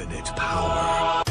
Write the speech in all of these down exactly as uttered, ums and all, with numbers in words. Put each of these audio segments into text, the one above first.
infinite power.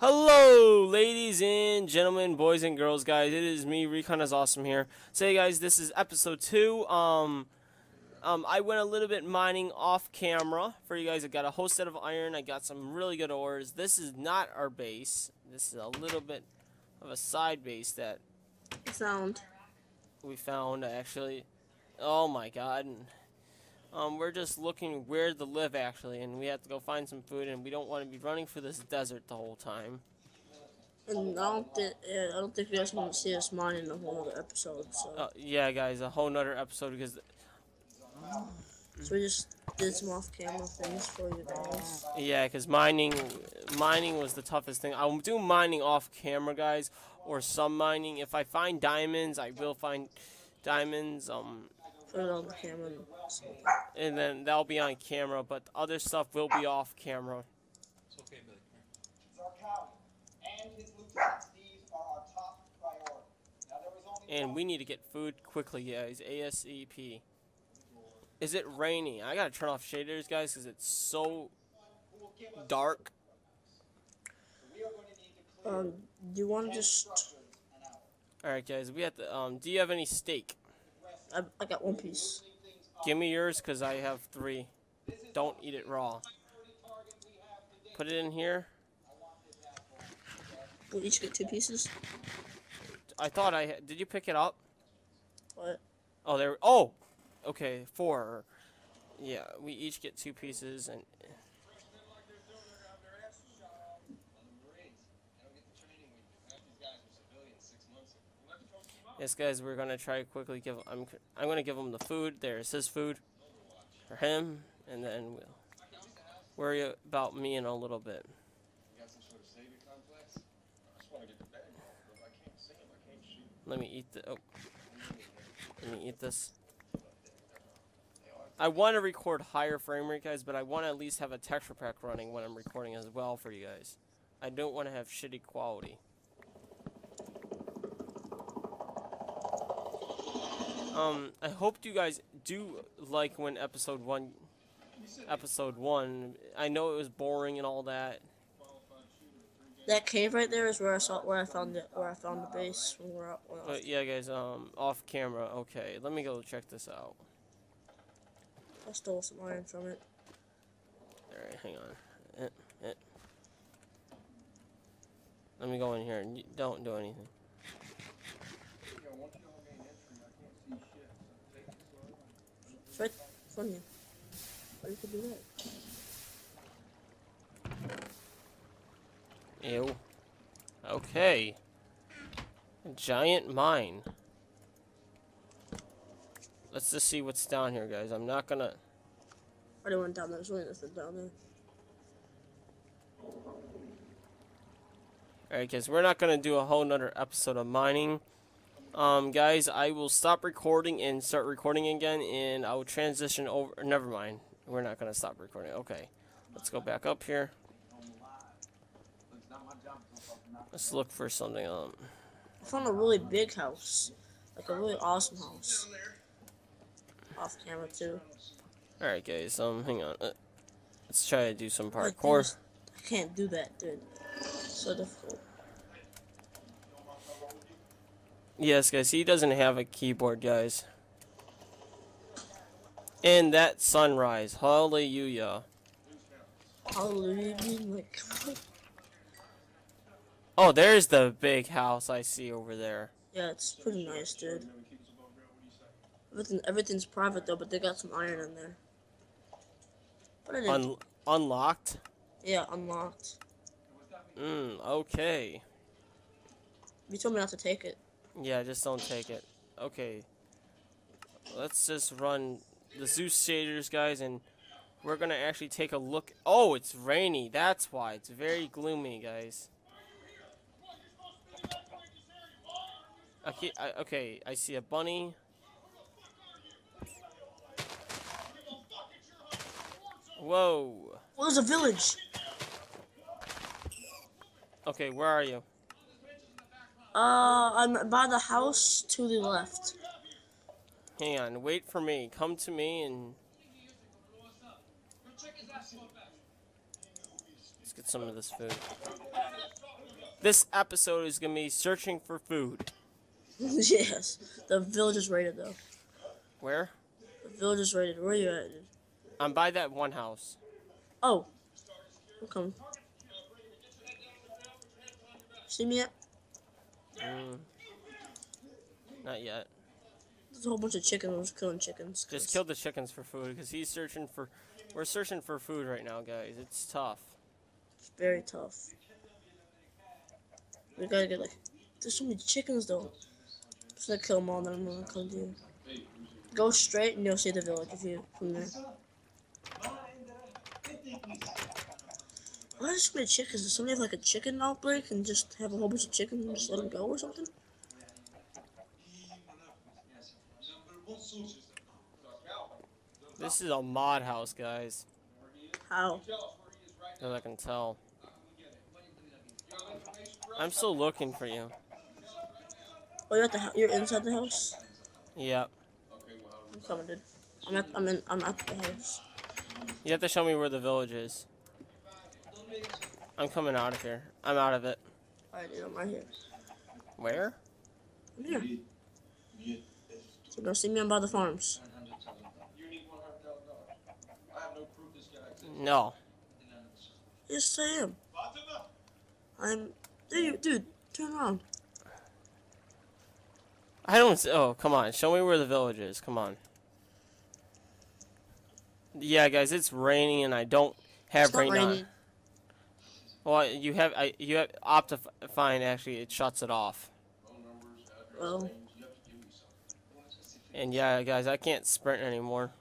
Hello, ladies and gentlemen, boys and girls, guys. It is me, ReconIsAwesome here. Today, guys, this is episode two. Um, um, I went a little bit mining off camera for you guys. I got a whole set of iron. I got some really good ores. This is not our base. This is a little bit of a side base that sound we found actually. Oh my God! And, um, we're just looking where to live actually, and we have to go find some food, and we don't want to be running for this desert the whole time. And I don't think uh, I don't think you guys want to see us mining a whole other episode. So uh, yeah, guys, a whole nother episode because. So we just did some off-camera things for you guys. Yeah, because mining, mining was the toughest thing. I'll do mining off-camera, guys, or some mining. If I find diamonds, I will find diamonds. Um, Put it on the camera. And then that'll be on camera, but other stuff will be off-camera. It's okay, Billy. And we need to get food quickly, guys. ASAP. Is it raining? I gotta turn off shaders, guys, because it's so dark. Um, do you want to just... Alright, guys, we have to, um, do you have any steak? I, I got one piece. Give me yours, because I have three. Don't eat it raw. Put it in here. We'll each get two pieces. I thought I... Did you pick it up? What? Oh, there... Oh! Okay, four. Yeah, we each get two pieces, and yes, guys, we're gonna try to quickly give. I'm. I'm gonna give him the food. There's his food for him, and then we'll worry about me in a little bit. Let me eat the. Oh, let me eat this. I want to record higher frame rate, guys, but I want to at least have a texture pack running when I'm recording as well for you guys. I don't want to have shitty quality. Um, I hope you guys do like when episode one, episode one. I know it was boring and all that. That cave right there is where I saw where I found it where I found the base. When we're out, when but yeah, guys. Um, off camera. Okay, let me go check this out. I stole some iron from it. Alright, hang on. Eh, eh. Let me go in here and don't do anything. It's right from you. How you could do that? Ew. Okay. A giant mine. Let's just see what's down here, guys. I'm not gonna. I don't want down there. There's really nothing down there. Alright, guys. We're not gonna do a whole nother episode of mining. Um, guys, I will stop recording and start recording again, and I will transition over. Never mind. We're not gonna stop recording. Okay. Let's go back up here. Let's look for something. Um, I found a really big house. Like a really awesome house. Off camera too. Alright, guys, um hang on. Uh, let's try to do some parkour. I can't do that, dude. So difficult. Yes, guys, he doesn't have a keyboard, guys. And that sunrise. Hallelujah. Hallelujah, my God. Oh, there's the big house I see over there. Yeah, it's pretty nice, dude. Everything, everything's private though, but they got some iron in there. But I didn't. Un unlocked? Yeah, unlocked. Mm, okay. You told me not to take it. Yeah, just don't take it. Okay. Let's just run the Zeus shaders, guys, and we're gonna actually take a look. Oh, it's rainy. That's why. It's very gloomy, guys. Okay, I, okay, I see a bunny. Whoa. Well, there's a village. Okay, where are you? Uh, I'm by the house to the left. Hang on, wait for me. Come to me and... let's get some of this food. This episode is going to be searching for food. Yes. The village is raided, though. Where? The village is raided. Where are you at? I'm by that one house. Oh. I'm coming. See me yet? Mm. Not yet. There's a whole bunch of chickens. I'm just killing chickens. Cause... just kill the chickens for food, because he's searching for... we're searching for food right now, guys. It's tough. It's very tough. We gotta get, like... there's so many chickens, though. Just like kill them all, then I'm gonna kill you. Go straight, and you'll see the village if you from there. Why are there so many chickens? Does somebody have like a chicken outbreak and just have a whole bunch of chickens and just let them go or something? This is a mod house, guys. How? As I can tell. I'm still looking for you. Oh, you're at the you're inside the house? Yep. I'm coming, dude. I'm at I'm in I'm at the house. You have to show me where the village is. I'm coming out of here. I'm out of it. Alright, dude, I'm right here. Where? I'm here. So go see me on by the farms. No. Yes, I am. I'm... dude, dude, turn around. I don't... oh, come on. Show me where the village is. Come on. Yeah, guys, it's raining and I don't have rain on. Well, you have... I, you have Optifine, actually. It shuts it off. Well. And yeah, guys, I can't sprint anymore.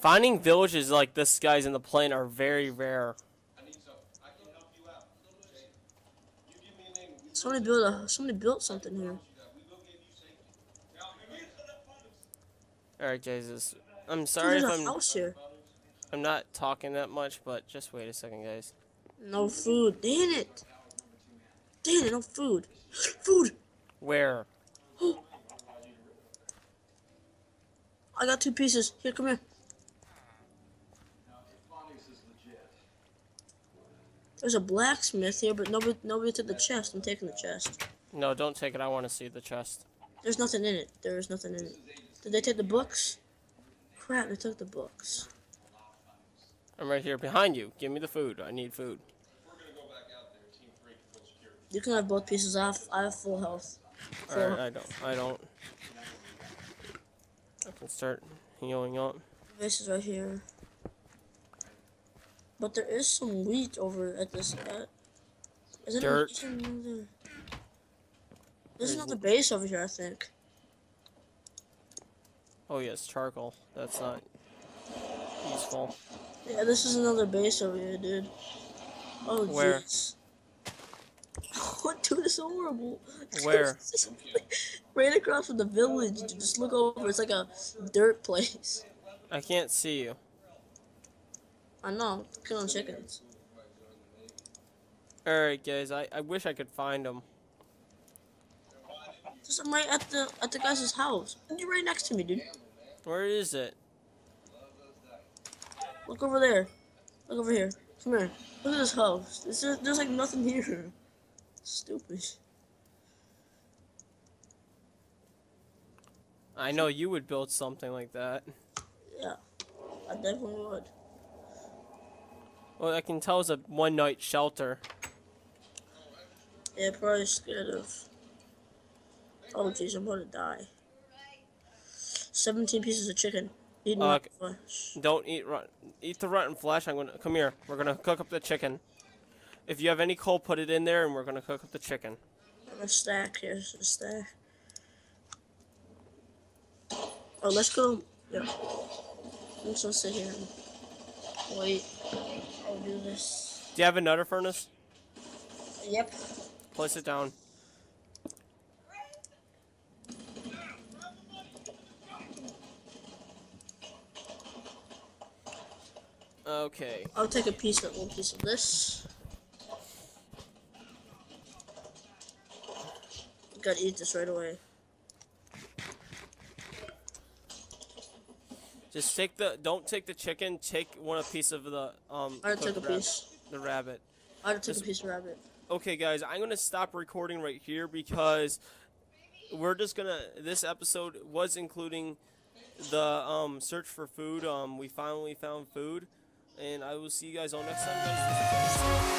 Finding villages like this, guys, in the plane are very rare. Somebody built a, somebody built something here. Alright, Jesus. I'm sorry if I'm... there's a house here. I'm not talking that much, but just wait a second, guys. No food. Damn it. Damn it, no food. Food. Where? I got two pieces. Here, come here. There's a blacksmith here, but nobody nobody took the chest. I'm taking the chest. No, don't take it. I want to see the chest. There's nothing in it. There is nothing in it. Did they take the books? Crap, they took the books. I'm right here behind you. Give me the food. I need food. You can have both pieces. I have, I have full health. Full All right, I don't. I don't. I can start healing up. This is right here. But there is some wheat over at this. Uh, is it dirt? There? This is not the base over here, I think. Oh yes, charcoal. That's not useful. Yeah, this is another base over here, dude. Oh jeez. What, dude? It's so horrible. Where? Right across from the village. Dude. Just look over. It's like a dirt place. I can't see you. I know, killing chickens. Alright guys, I, I wish I could find them. There's somebody right at the at the guy's house. You're right next to me, dude. Where is it? Look over there. Look over here. Come here. Look at this house. There's, just, there's like nothing here. Stupid. I know you would build something like that. Yeah, I definitely would. Well, I can tell it's a one-night shelter. Yeah, probably scared of... oh, jeez, I'm gonna die. seventeen pieces of chicken. Eat uh, rotten flesh. Don't eat rotten... eat the rotten flesh. I'm gonna... come here. We're gonna cook up the chicken. If you have any coal, put it in there, and we're gonna cook up the chicken. I'm gonna stack. Here's a stack. Oh, let's go... yeah. I'm just gonna sit here and wait. I'll do this. Do you have another furnace? Yep. Place it down. Okay. I'll take a piece of one piece of this. gotta eat this right away. Just take the, don't take the chicken, take one a piece of the, um, I took a rabbit, piece. The rabbit. I took just, a piece of rabbit. Okay, guys, I'm gonna stop recording right here because we're just gonna, this episode was including the, um, search for food. Um, we finally found food, and I will see you guys all next time.